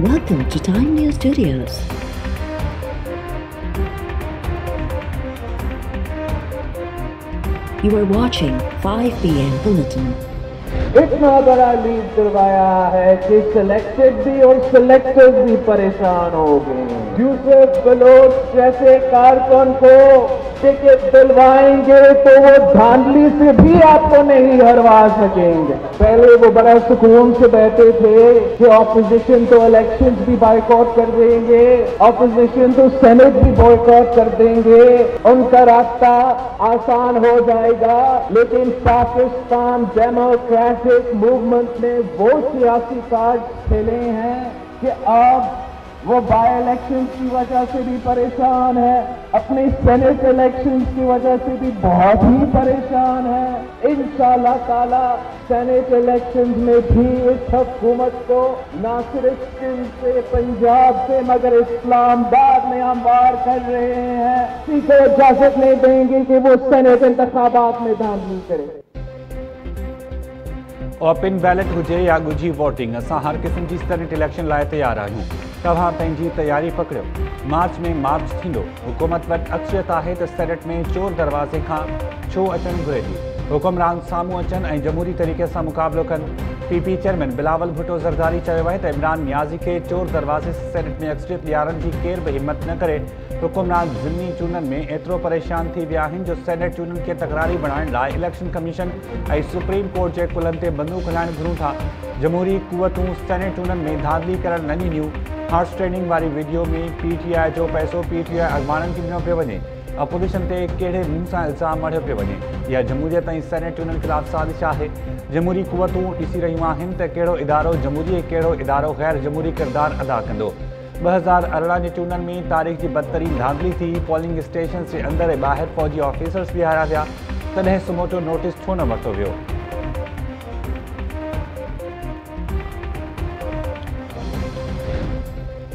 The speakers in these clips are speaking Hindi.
Welcome to Time New Studios. You are watching 5 PM Bulletin. इतना बड़ा लीड करवाया है कि सिलेक्टेड भी और सिलेक्टर्स भी परेशान हो गए। यूसुफ बलोच जैसे कारकुन को टिकट दिलवाएंगे तो वो धांधली से भी आपको नहीं हरवा सकेंगे। पहले वो बड़ा सुकून से बैठे थे कि ऑपोजिशन तो इलेक्शंस भी बॉयकॉट कर देंगे, ऑपोजिशन तो सेनेट भी बॉयकॉट कर देंगे, उनका रास्ता आसान हो जाएगा। लेकिन पाकिस्तान डेमोक्रेसी मूवमेंट ने वो सियासी कार्ड खेले हैं कि अब वो बाय इलेक्शन की वजह से भी परेशान है, अपने सेनेट इलेक्शन की वजह से भी बहुत ही परेशान है। इंशाल्लाह ताला सेनेट इलेक्शन में भी इस हुकूमत को ना सिर्फ सिंध से, पंजाब से, मगर इस्लामाबाद में हम वार कर रहे हैं। किसी को इजाजत नहीं देंगे कि वो सेनेट इंतखाबात में धांधली करे। ओपन बैलेट हुए या गुझी वोटिंग, असां हर किस्म की सेनेट इलेक्शन लाए तैयार आहियूं। तव्हां पंहिंजी तैयारी पकड़ो। मार्च में मार्च थींदो। हुकूमत वटि अक्सरियत आहे त सेनेट में चोर दरवाज़े खां छो अचनि घुरिजे। हुक्मरान साम्हूं अचनि ऐं जमहूरी तरीक़े सां मुक़ाबिलो कनि। पीपी चेयरमैन बिलावल भुटो ज़रदारी चयो आहे त इमरान नियाज़ी खे चोर दरवाज़े सेनेट में अक्सरियत ॾियारण जी केर बि हिमत न करे। हुक्मरान ज़िमनी चूंडनि में एतिरो परेशान थी विया आहिनि जो सेनेट चूंडनि खे तकरारी बणाइण लाइ इलेक्शन कमीशन ऐं सुप्रीम कोर्ट जे कुलनि ते बंदूक हलाइण घुरूं था। जमहूरी कुवतूं सेनेट चूंडनि में धांधली करण न ॾिनियूं। हॉर्स ट्रेडिंग वारी वीडियो में पीटीआई जो पैसो पीटीआई अॻवाननि खे ॾिनो पियो वञे। अपोजिशन से कड़े मुंह से इल्ज़ाम मढ़ो पे वे या जमूरियत और सेनेट उनके खिलाफ साजिश है। जमहूरी कुवतूँ ऐसी रूँ तो इदारो जमूरी कड़ो इदारो गैर जमूरी किरदार अदा कदो। 2018 के चूंडन में तारीख़ की बदतरीन धांधली थी। पोलिंग स्टेशन के अंदर ए बाहर फौजी ऑफिसर्स भी हारा था। तदें सुमोटो नोटिस छो न वरतो वो।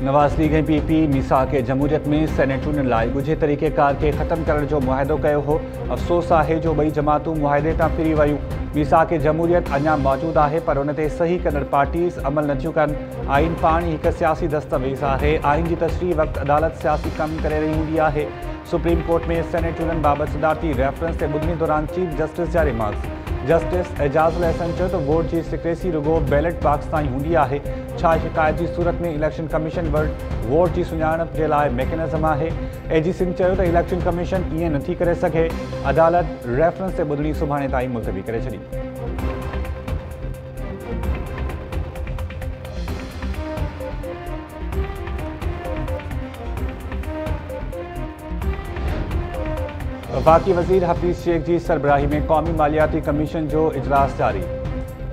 नवाज़ लीग पीपी मिसा के जमूरियत में सेनेट चूंडन लाइ गुझे तरीक़ेकार के ख़त्म करण जो मुआहदो कियो हो। अफ़सोस है जो बई जमातूं मुआहदे तां फिरी वयूं। मिसा के जमूरियत अञा मौजूद है पर उन ते सही कंदड़ पार्टीज़ अमल नथियूं कनि। आइन पाण ही हिकु सियासी दस्तावेज़ है। आइन की तशरीह वक़्त अदालत सियासी कम करे रही हूंदी आहे। सुप्रीम कोर्ट में सेनेट चूंडन बाबति सदारती रेफरेंस ते ॿुधणी दौरान चीफ जस्टिस जा रिमार्क्स। जस्टिस एजाज़ुल हसन चयो त वोट जी सिक्रेसी रुगो बैलेट बॉक्स ताईं हूंदी आहे। छा शिकायत की सूरत में इलेक्शन कमीशन वटि वोट की सुञाणप के लिए मैकेनिज़म आहे। एजी सिंह चयो त इलेक्शन कमीशन इएं नथी करे सघे। अदालत रेफरेंस ते ॿुधणी सुभाणे ताईं मुलतवी करे छॾी। वफ़ाक़ी वज़ीर हफ़ीज़ शेख की सरबराही में कौमी मालियाती कमीशन जो इजलास जारी।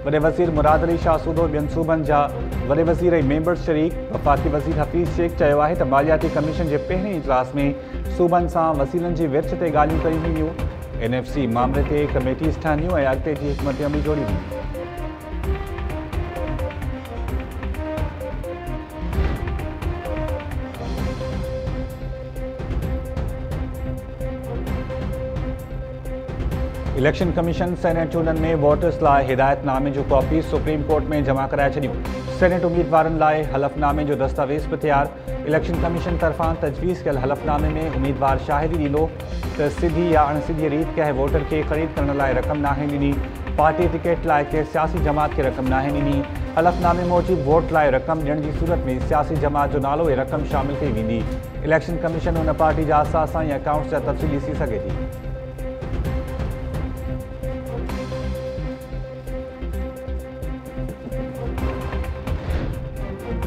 वॾे वज़ीर मुराद अली शाह सूदो ॿियनि सूबनि जा वॾे वज़ीर ऐं मेंबर्स शरीक। वफ़ाक़ी वज़ीर हफ़ीज़ शेख चयो आहे त मालियाती कमीशन के पहिरें इजलास में सूबनि सां वसीलनि जी विर्छ ते ॻाल्हियूं कयूं वेंदियूं। NFC मामले ते कमेटीज़ ठाहियूं ऐं अॻिते जी हिकमत अमली जोड़ी वेंदी। इलेक्शन कमीशन सेनेट चूंडन में वोटर्स लाइ हिदायतनामे जो कॉपी सुप्रीम कोर्ट में जमा कराए छॾियूं। सेनेट उम्मीदवारनि लाइ हलफ़नामे जो दस्तावेज़ बि तयारु। इलेक्शन कमीशन तरफ़ां तजवीज़ कयल हलफ़नामे में उम्मीदवार शाहिदी ॾींदो त सिधी या अणसिधी रीत कंहिं वोटर खे ख़रीद करण लाइ रक़म नाहे ॾिनी। पार्टी टिकट लाइ कंहिं सियासी जमात खे रक़म नाहे ॾिनी। हलफ़नामे मूजिबि वोट लाइ रक़म ॾियण जी सूरत में सियासी जमात जो नालो ऐं रक़म शामिलु कई वेंदी। इलेक्शन कमीशन हुन पार्टी जा असासा या अकाउंट्स जा तफ़सील ॾिसी सघे थी।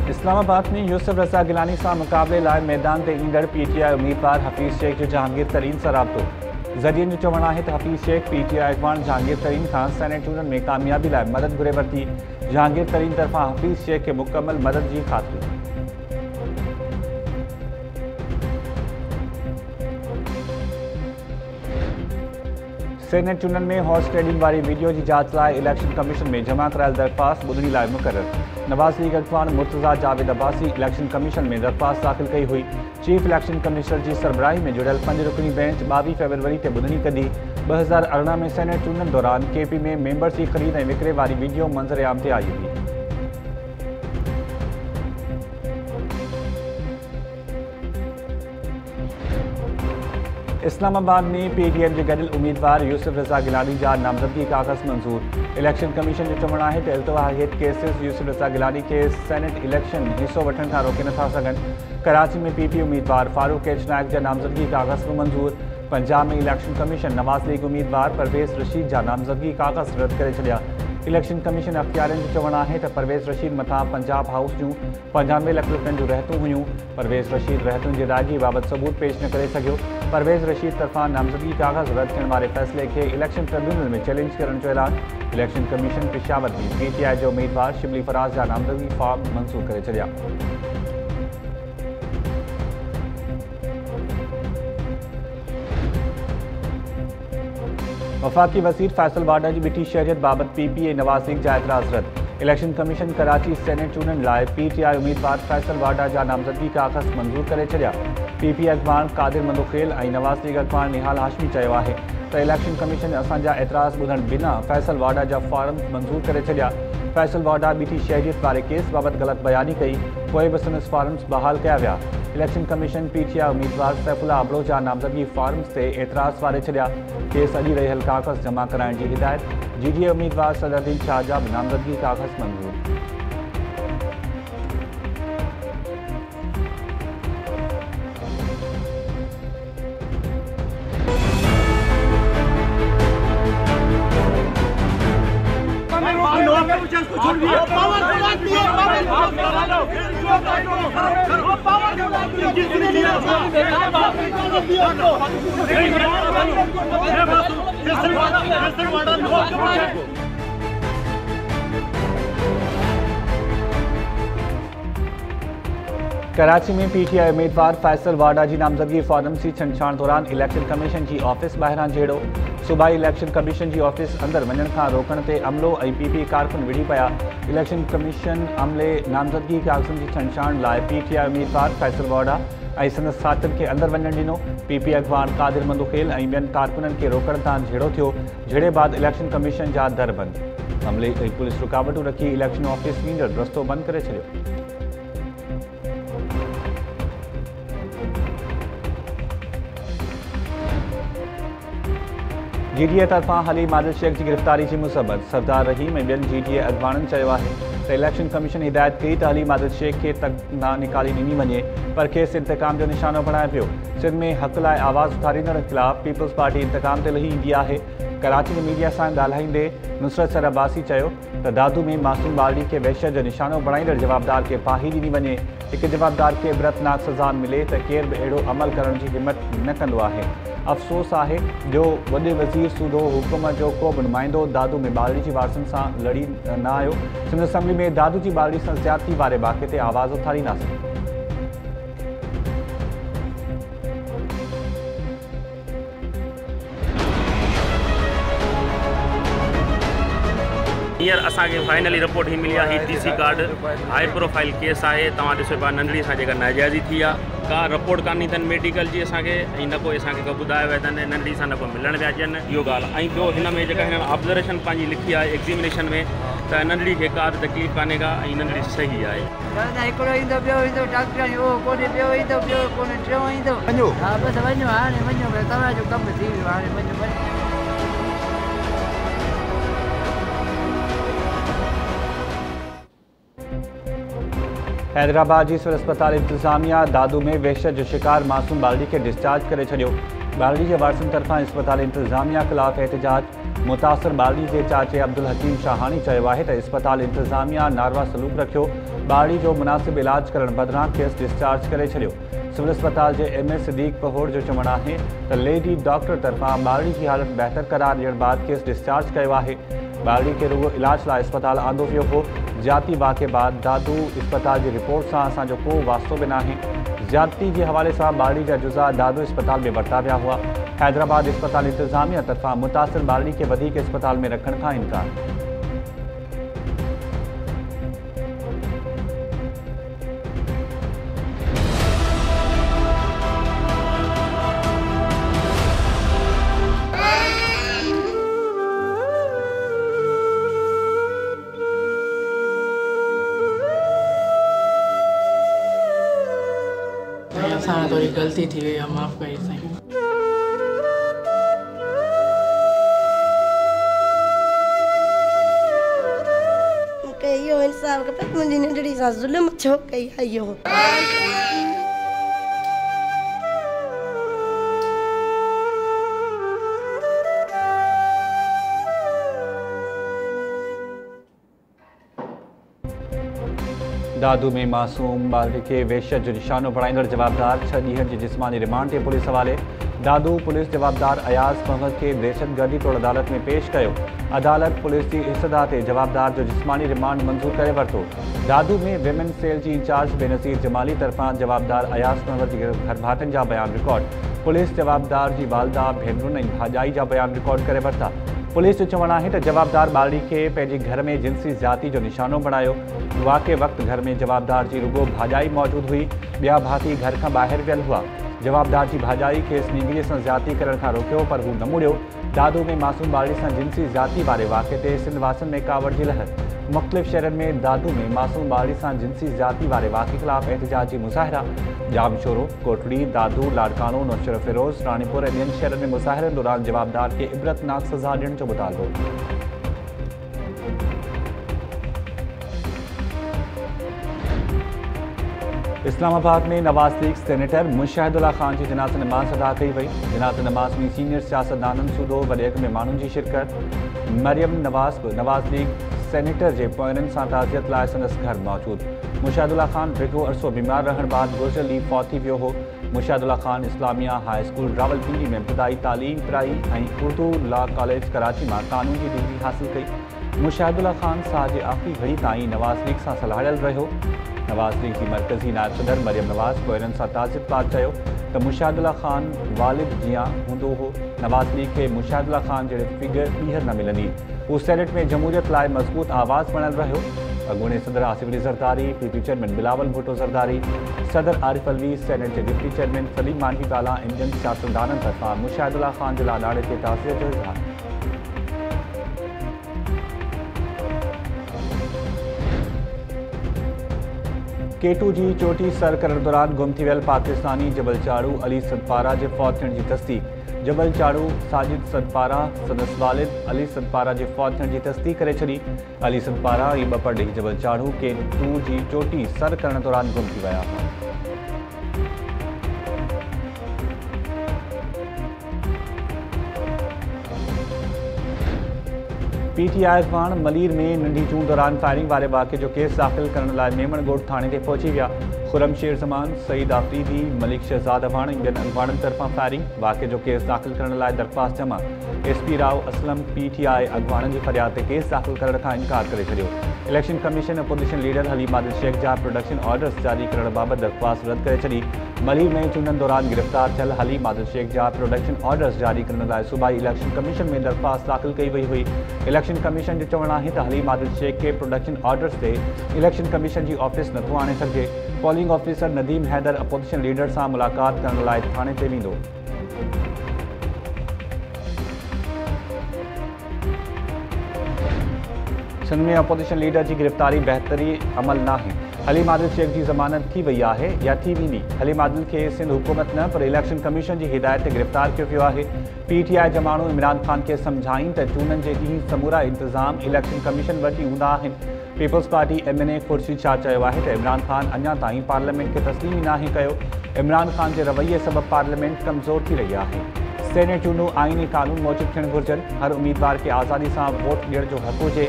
इस्लामाबाद में यूसुफ रज़ा गिलानी से मुक़ाबले लाइ मैदान से ईंदड़ पीटीआई उम्मीदवार हफ़ीज़ शेख जो जहांगीर तरीन से राब्तो। ज़रियनि जो चवणु आहे त हफ़ीज़ शेख पीटीआई अॻवान जहांगीर तरीन खां सेनेट चूंडन में कामयाबी लाइ मदद घुरे वरिती। जहांगीर तरीन तरफ़ां हफ़ीज़ शेख के मुकम्मल मदद की ख़ातिरी। सेनेट चूंडन में हॉर्स ट्रेडिंग वारी वीडियो की जांच लाइ इलेक्शन कमीशन में जमा करायल दरख्वास्त ॿुधणी लाइ मुक़ररु। नवाज़ लीग अॻवान मुर्तज़ा जावेद अब्बासी इलेक्शन कमीशन में दरख्वास्त दाख़िल कई हुई। चीफ इलेक्शन कमिश्नर की सरबराही में जुड़ियल 5 रुकनी बेंच 22 फ़रवरी से ॿुधणी कदी। 2018 में सेनेट चूंडन दौरान KP में मेंबर्स की ख़रीद ऐं विकिरे वारी वीडियो मंज़र आम से आई हुई। इस्लामाबाद में PTM जे गडियल उम्मीदवार यूसुफ रज़ा गिलानी जा नामज़दगी कागज़ मंजूर। इलेक्शन कमीशन जो चवण है तो अल्तवा हेठि केसिस यूसुफ रज़ा गिलानी के सेनेट इलेक्शन हिस्सों वठण का रोके नथा सघनि। कराची में PP उम्मीदवार फारूक एच नायक जा नामज़दगी कागज़ मंजूर। पंजाब में इलेक्शन कमीशन नवाज़ लीग उम्मीदवार परवेज़ रशीद जा नामज़दगी कागज़ रद्द करे छॾिया। इलेक्शन कमीशन अख़्तियारनि जो चवण है तो परवेज़ रशीद मथा पंजाब हाउस जूं 95 लख रुपयनि जूं रहतूं हुयूं। परवेज़ रशीद रहतुनि जी अदायगी बाबति सबूत पेश न करे सघियो। परवेज़ रशीद तरफां नामज़दगी कागज़ रद्द थियण वारे फ़ैसिले के इलेक्शन ट्रिब्यूनल में चैलेंज करण जो ऐलान। इलेक्शन कमीशन पेशावर में PTI जो उम्मीदवार शिबली फराज़ जा नामज़दगी फॉर्म मंसूर करे छॾिया। वफाकी वज़ीर फैसल वाडा की ॿिटी शहरियत बाबत PPA नवाज़ लीग जा एतराज़ रद्द। इलेक्शन कमीशन कराची सेनेट चूंडन लाइ PTI उम्मीदवार फैसल वाडा जा नामज़दगी कागज़ मंजूर करे छॾिया। PPA अॻवान कादिर मंदोखेल ऐं नवाज़ लीग अॻवान निहाल हाशमी चयो आहे तो इलेक्शन कमीशन असांजा एतराज़ ॿुधण बिना फैसल वाडा जा फॉर्म मंजूर करे छॾिया। फैसल वाडा ॿिटी शहरियत वारे केस बाबति ग़लति बयानी कई, पोइ बि संदसि फॉर्म्स बहाल कया विया। इलेक्शन कमीशन PTI उम्मीदवार सैफुल्ला अबड़ो जा नामज़दगी फॉर्म्स से एतराज़ वारे छॾिया। केस अॼु रहियल कागज़ जमा कराइण जी हिदायत। GDA उम्मीदवार सदरुद्दीन शाह जा नामज़दगी कागज़ मंजूर। कराची में PTI उम्मीदवार फैसल वाडा की नामज़दगी फॉर्म से छंछाण दौरान इलेक्शन कमीशन की ऑफिस ॿाहिरां झेड़ो। सूबाई इलेक्शन कमीशन की ऑफिस अंदर वञण खां रोकण ते अमलो ऐं PP कारकुन विड़ी पिया। इलेक्शन कमीशन अमले नामज़दगी कागज़नि जी छंछाण लाइ PTI उम्मीदवार फैसल वाडा ऐं संदसि साथियुनि खे अंदर वञण ॾिनो। PP अॻवान कादिर मंदोखेल ऐं ॿियनि कारकुननि खे रोकण तां झेड़ो थियो। झेड़े बाद इलेक्शन कमीशन जा दर बंद। अमले ऐं पुलिस रुकावटूं रखी इलेक्शन ऑफिस ईंदड़ रस्तो बंद करे छॾियो। GDA तरफां हलीम आदिल शेख की गिरफ्तारी की मुसबत सरदार रहीम ऐं ॿियनि GDA अॻवाननि चयो आहे त इलेक्शन कमीशन हिदायत कई त हलीम आदिल शेख के तक ना निकाली ॾिनी वञे, पर खेस इंतकाम जो निशानो बणाए पियो। सिंध में हक़ लाइ आवाज़ उथारींदड़ ख़िलाफ़ पीपल्स पार्टी इंतकाम ते लही ईंदी आहे। कराची में मीडिया सां ॻाल्हाईंदे नुसरत सर अब्बासी चयो त दादू में मासूम बाली के वहशत जो निशानो बणाईंदड़ जवाबदार के फाही ॾिनी वञे। हिकु जवाबदार के इबरतनाक सज़ा मिले त केरु बि अहिड़ो अमल करण जी हिमत न कंदो आहे। अफ़सोस आहे जो वॾे वज़ीर सूधो हुकूमत जो को बि नुमाइंदो दादू में बाली जी वारसनि सां लड़ी न आयो। सिंध असम्बली में दादू जी बाली सां ज़्यादती वारे वाक़े ते आवाज़ उथारींदासीं। हींअर असांखे फाइनली रिपोर्ट ही मिली आहे। TC card high profile case है। तव्हां ॾिसो पिया नंढड़ी सां जेका नाजाइज़ी थी आहे, का रिपोर्ट कान अथनि मेडिकल जी असांखे, ऐं न कोई असांखे ॿुधायो विया अथनि, नंढड़ी सां न को मिलण पिया अचनि इहो ॻाल्हि। ऐं ॿियो हिन में जेका हिननि ऑब्ज़र्वेशन पंहिंजी लिखी आहे एग्ज़ामिनेशन में त नंढड़ी खे का बि तकलीफ़ कान्हे का, ऐं नंढड़ी सही आहे। हैदराबाद की सिविल अस्पताल इंतजामिया दादू में वहशत जो शिकार मासूम बालड़ी के डिस्चार्ज करे छड़ियो। बालड़ी के वारसन तरफा अस्पताल इंतजामिया खिलाफ एहतजाज। मुतासर बालड़ी के चाचे अब्दुल हकीम शाहानी चयो है तो अस्पताल इंतजामिया नारवा सलूक रखो। बालड़ी जो मुनासिब इलाज करण बदरा केस डिस्चार्ज करे छड़ियो। सिविल अस्पताल के MS सिद्दीक पहोड़ जो चवण है तो लेडी डॉक्टर तरफा बालड़ी की हालत बेहतर करार दियण बाद केस डिस्चार्ज किया है। बालड़ी के रुगो इलाज ला अस्पताल आंदो पियो हो। जाती वाक़े बाद दादू अस्पताल की रिपोर्ट से असो को वास्तो भी ना है। ज्यादती के हवाले से बालड़ी का जुज़ा दादू अस्पताल में वरता पाया हुआ। हैदराबाद अस्पताल इंतजामिया तरफा मुतासर बालड़ी के वधीक अस्पताल में रखण का इनकार। थोड़ी गलती थी गई, हम माफ़ करी। साल के पे मुझे ने डड़ी सा जुल्म छो कई आयो दादू में मासूम बालिग के वहशत जो निशानो बणाईंदड़ जवाबदार 6 ॾींहनि जी जिस्मानी रिमांड ते पुलिस हवाले। दादू पुलिस जवाबदार अयाज़ मोहम्मद खे दहशतगर्दी तौरु अदालत में पेश कयो। अदालत पुलिस जी इस्तदा ते जवाबदार जो जिस्मानी रिमांड मंजूर करे वरितो। दादू में विमेन सेल जी इंचार्ज बेनज़ीर जमाली तरफां जवाबदार अयाज़ मोहम्मद जी घरभातियुनि जा बयान रिकॉर्ड। पुलिस जवाबदार जी वालदा भेनरुनि ऐं भाॼाई जा बयान रिकॉर्ड करे वरिता। पुलिस जो चवणु आहे त जवाबदार ॿारड़ी खे पंहिंजे घर में जिन्सी ज़्यादती जो निशानो बणायो। वाक़े वक़्तु घर में जवाबदार जी रुगो भाॼाई मौजूद हुई, ॿिया भाती घर खां ॿाहिरि वियल हुआ। जवाबदार जी भाॼाई खेसि निंगीअ सां ज़्यादती करण खां रोकियो पर हू न मुड़ियो। दादू में मासूम ॿारड़ी सां जिन्सी ज़्यादती वारे वाक़े ते सिंध वासन में कावड़ जी लहर। मुख़्तलिफ़ शहरनि में दादू में मासूम ॿारड़ी सां जिन्सी ज़्यादती वारे वाक़े ख़िलाफ़ एहतिजाज जी मुज़ाहिरा। जाम शोरो कोटड़ी दादू लाड़कानो नौशर फिरोज़ रानीपुर ऐं ॿियनि शहरनि में मुज़ाहिरनि दौरान जवाबदार खे इबरतनाक सज़ा ॾियण जो मुतालबो। इस्लामाबाद में नवाज़ लीग सेनेटर मुशाहिदुल्ला ख़ान जी जनाज़ नमाज़ अदा कई वई। जनाज़ नमाज़ में सीनियर सियासतदाननि सूदो वॾे अघ में माण्हुनि जी शिरकत। मरियम नवाज़ बि नवाज़ लीग सेनेटर जे पोइरनि सां ताज़ियत लाइ संदसि घर मौजूद। मुशाहिदुल्ला ख़ान रुगो अरसो बीमार रहण बाद गुज़िरियल ॾींहुं फौत थी वियो हो। मुशाहिदुल्ला ख़ान इस्लामिया हाई स्कूल रावलपिंडी में इब्तिदाई तालीम कराई ऐं उर्दू लॉ कॉलेज कराची मां क़ानून जी डिग्री हासिलु कई। मुशाहिदुल्ला ख़ान साल जे आख़िरी घड़ी ताईं नवाज़ लीग सां सलाहियल रहियो। नवाज़ लीग जी मरकज़ी नायब सदर मरियम नवाज़ पोइरनि सां ताज़ियत बात चयो त मुशाहिदुल्ला ख़ान वालिद जीअं हूंदो हो, नवाज़ लीग खे मुशाहिदुल्ला ख़ान जहिड़े फिगर ॿीहर न मिलंदी। हू सेनेट में जमूरियत लाइ मज़बूत आवाज़ बणल रहियो। अॻूणे सदर आसिफ अली ज़रदारी, डिप्टी चेयरमैन बिलावल भुटो ज़रदारी, सदर आरिफ अलवी, सेनेट जे डिप्टी चेयरमैन सलीम मानवी बाला, इंडियन सियासतदाननि तरफ़ां मुशाहिदुल्ला ख़ान जे लाड़े ते ताज़ियत जो इज़हार। केटू जी चोटी सर करण दौरान गुम थी वियल पाकिस्तानी जबल चाड़ू अली सदपारा जे फौत थियण जी तस्दीक़। जबल चाड़ू साजिद सदपारा संदसि वालिद अली सदपारा जे फौत थियण जी तस्दीक़ करे छॾी। अली सदपारा ऐं ॿ ॾींहं जबल चाड़ू केटू जी चोटी सर करण दौरान गुम थी विया हुआ। पीटीआई अफ़वान मलीर में नंढी चूं दौरान फायरिंग वारे वाक़े जो केस दाख़िल करण लाइ मेमणगोड थाणे ते पहुची विया। खुरम शेर ज़मान, सईद आफ़रीदी, मलिक शहज़ाद अफ़वान ऐं ॿियनि अॻुवाणनि तरफ़ां फायरिंग वाक़े जो केस दाख़िल करण लाइ दरख़्वास्त जमा। SP राव असलम PTI अॻुवाणनि जी फ़रियाद ते केस दाख़िल करण खां इनकार करे छॾियो। Election commission opposition leader Haleem Adil Sheikh जा प्रोडक्शन ऑर्डर्स जारी करण बाबति दरख़्वास्त रद्द करे छॾी। मलीर में चूंडनि दौरान गिरफ़्तार थियल हलीम आदिल शेख जा प्रोडक्शन ऑर्डर्स जारी करण लाइ सूबाई इलेक्शन कमीशन में दरख़्वास्त दाख़िल कई वई हुई। इलेक्शन कमीशन जो चवणु आहे त हलीम आदिल शेख खे प्रोडक्शन ऑर्डर्स ते इलेक्शन कमीशन जी ऑफिस नथो आणे सघिजे। Polling officer Nadeem Haider opposition leader सां मुलाक़ात करण लाइ थाणे ते वेंदो। सिंध में अपोज़िशन लीडर जी गिरफ़्तारी बहितरी अमल नाहे। हलीम आदिल शेख जी ज़मानत थी वई आहे या थी वेंदी। हलीम आदिल खे सिंध हुकूमत न पर इलेक्शन कमीशन जी हिदायत ते गिरफ़्तार कयो वियो आहे। PTI जा माण्हू इमरान ख़ान खे सम्झाइनि त चूंडनि जे ॾींहुं समूरा इंतिज़ाम इलेक्शन कमीशन वटि ई हूंदा आहिनि। People's party MNA Khurshid Shah चयो आहे त इमरान ख़ान अञा ताईं पार्लियामेंट खे तस्लीम ई नाहे कयो। इमरान ख़ान जे रवैये सबबि पार्लियामेंट कमज़ोर थी रही आहे। सेनेट चूंडूं आइन ऐं कानून मौजूदु थियणु घुरिजनि। हर उमेदवार खे आज़ादी सां वोट ॾियण जो हक़ हुजे।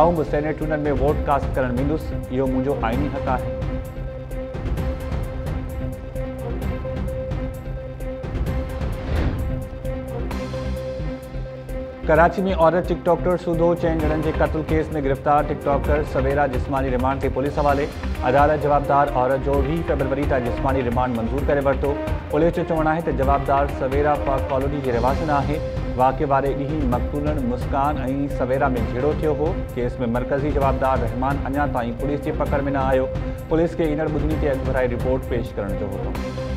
आऊं बि सेनेट चूंडनि में वोट कास्ट करणु वेंदुसि, इहो मुंहिंजो आइनी हक़ आहे। कराची में औरत टिकटॉकर सूदो 4 ॼणनि जे कत्ल केस में गिरफ़्तार। टिकटॉकर सवेरा जिस्मानी रिमांड ते पुलिस हवाले। अदालत जवाबदार औरत जो 20 फ़रवरी ताईं जिस्मानी रिमांड मंज़ूर करे वरितो। पुलिस जो चवणु आहे त जवाबदार सवेरा पाक कॉलोनी जे रहवासिन आहे। वाक़े वारे ॾींहुं मक़तूलनि मुस्कान ऐं सवेरा में झेड़ो थियो हो। केस में मर्कज़ी जवाबदार रहमान अञा ताईं पुलिस जी पकड़ में न आयो। पुलिस खे ईंदड़ ॿुधनी ते अॻु भराई रिपोर्ट पेश करण जो हुकुम।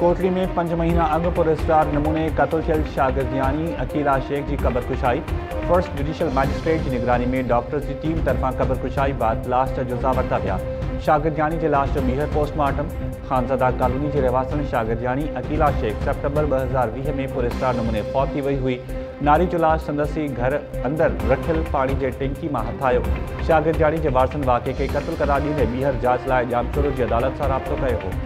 कोटली में 5 महीना अॻु पुरस्कार नमूने क़त्ल थियल शागिर्दयानी अकीला शेख जी क़ब्रकुशाई। फर्स्ट जुडिशल मजिस्ट्रेट जी निगरानी में डॉक्टर्स जी टीम तरफ़ां क़ब्रकुशाई बाद लाश जा जुज़ा वरिता विया। शागिर्दयानी के लाश जो ॿीहर पोस्टमार्टम खानज़दा कॉलोनी के रहवासन शागिर्दयानी अकीला शेख सितंबर 2020 में पुरस्कार नमूने फौत थी वही हुई। नारी जो लाश संदसी घर अंदर रखियल पानी के टेंकी में हथ आयो। शागिर्दयानी के वारसन वाक़े के कत्ल करार ॾींदे ॿीहर जांच लाइ जामशोरो की अदालत से राब्तो कयो हो।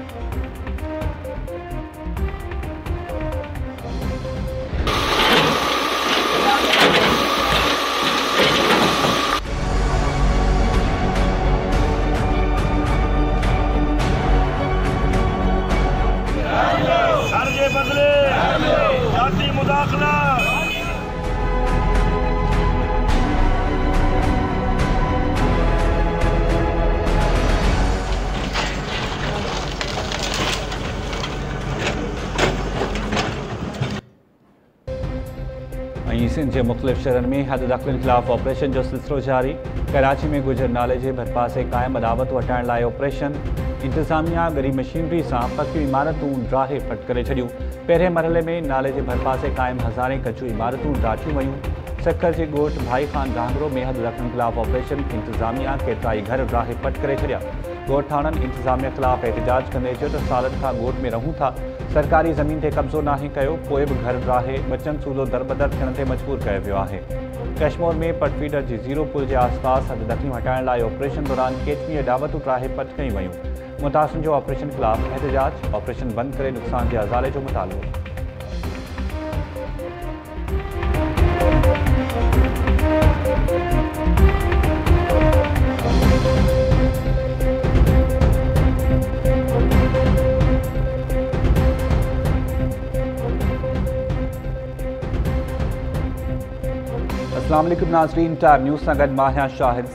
सिंध के मुख्तलिफ़ शहर में हद दख़लनि खिलाफ़ ऑपरेशन जो सिलसिलो जारी। कराची में गुजर नाले के भरपासे कायम अदावत हटाइण लाइ ऑपरेशन। इंतजामिया गरी मशीनरी से पक्की इमारतूं ड्राहे फट करे छड़ियों। पेरे मरहले में नाले के भरपासे कायम हज़ारें कच्चू इमारतूं ढाठी वयूं। सक्कर के गोठ भाई खान गांगरो में हद दख़लनि खिलाफ़ ऑपरेशन। इंतजामिया केतराई घर ड्राहे फट करे छड़िया। गोठ थाननि इंतजामिया खिलाफ़ एहतजाज कंदे चयो त सालनि खां गोठ में रहूं था, सरकारी ज़मीन ते कब्ज़ो नाहे कयो, पोइ बि घर ड्राहे बचनि सूलो दरबदर थियण ते मजबूर कयो वियो आहे। कश्मीर में पटफीडर जी जीरो पुल के आसपास हद दख़लनि हटाइण लाइ ऑपरेशन दौरान केतरी अदावतूं ड्राहे फट कई वयूं। मुतासिरनि जो ऑपरेशन ख़िलाफ़ एहतजाज, ऑपरेशन बंद करे नुक़सान के अज़ाले जो मुतालबो। अस्सलाम वालेकुम नाज़रीन, टाइम न्यूज़ सां गॾु मां आहियां शाहिद।